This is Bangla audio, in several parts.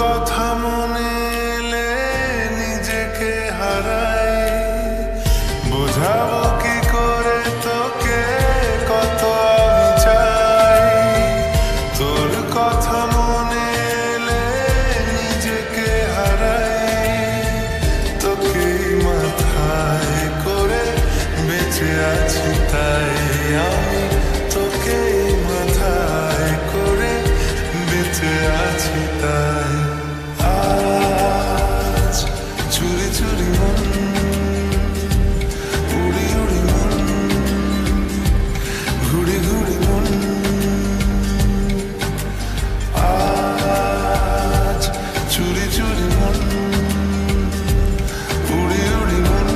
কথা মনে এলে নিজেকে হারাই। বোঝাবো কি করে তোকে কত আমি চাই, তোর কথা মনে এলে নিজেকে হারাই। তোকে মাথায় করে বেঁচে আছি তাই, আমি তোকে মাথায় করে বেঁচে আছি তাই। আজ চুরি চুরি মন, উড়ি উড়ি মন, ঘুড়ি ঘুড়ি মন। আজ চুরি চুরি মন, উড়ি উড়ি মন,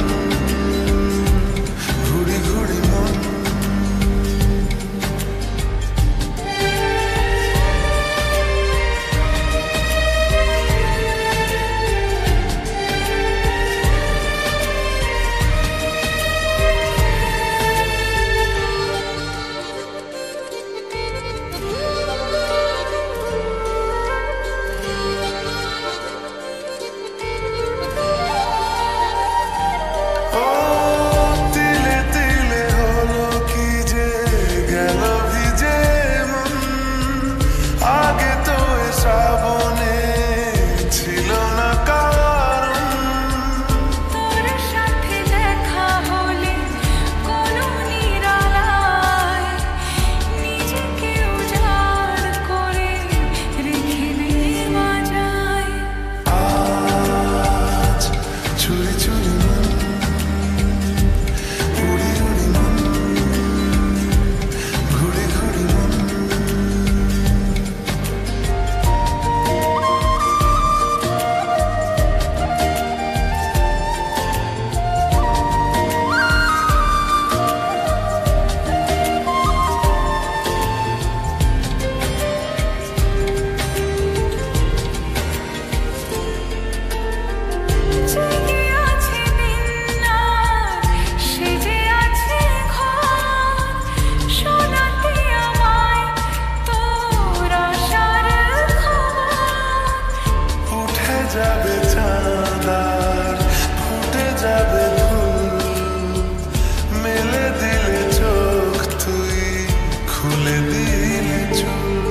ঘুড়ি ঘুড়ি মন। যাবে চাঁদার ফুটে যাবে ফুল, মেলে দিলে চোখ তুই, খুলে দিলে চুল।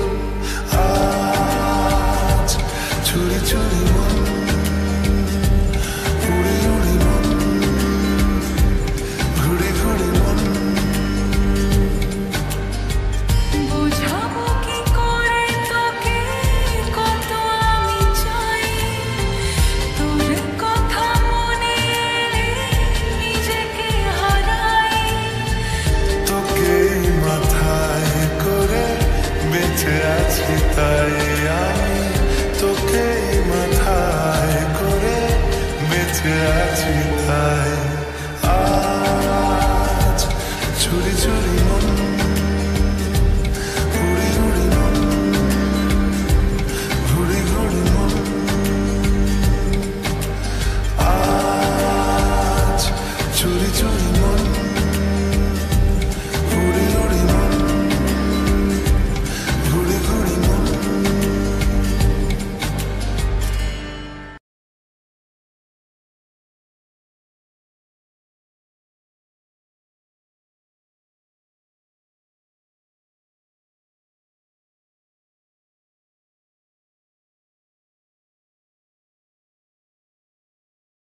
আজ চুরি চুরি মন, উড়ি উড়ি মন, ঘুড়ি ঘুড়ি মন। বোঝাবো কি করে তোকে কত আমি চাই, তোর কথা মনে এলে নিজেকে হারাই। তোকে মাথায় করে বেঁচে আছি তাই, আমি তোকে মাথায় করে বেঁচে আছি তাই। আজ চুরি চুরি